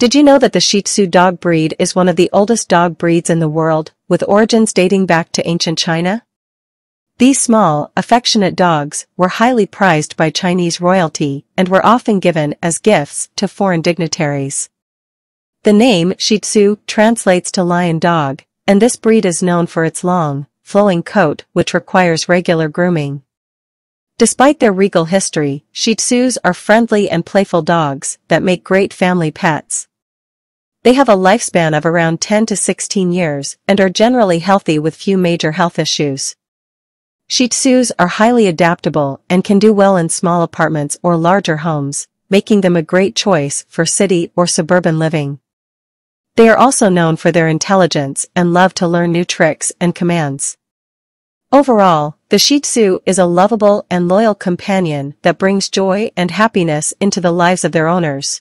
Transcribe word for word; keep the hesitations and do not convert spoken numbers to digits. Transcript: Did you know that the Shih Tzu dog breed is one of the oldest dog breeds in the world, with origins dating back to ancient China? These small, affectionate dogs were highly prized by Chinese royalty and were often given as gifts to foreign dignitaries. The name Shih Tzu translates to lion dog, and this breed is known for its long, flowing coat which requires regular grooming. Despite their regal history, Shih Tzus are friendly and playful dogs that make great family pets. They have a lifespan of around ten to sixteen years and are generally healthy with few major health issues. Shih Tzus are highly adaptable and can do well in small apartments or larger homes, making them a great choice for city or suburban living. They are also known for their intelligence and love to learn new tricks and commands. Overall, the Shih Tzu is a lovable and loyal companion that brings joy and happiness into the lives of their owners.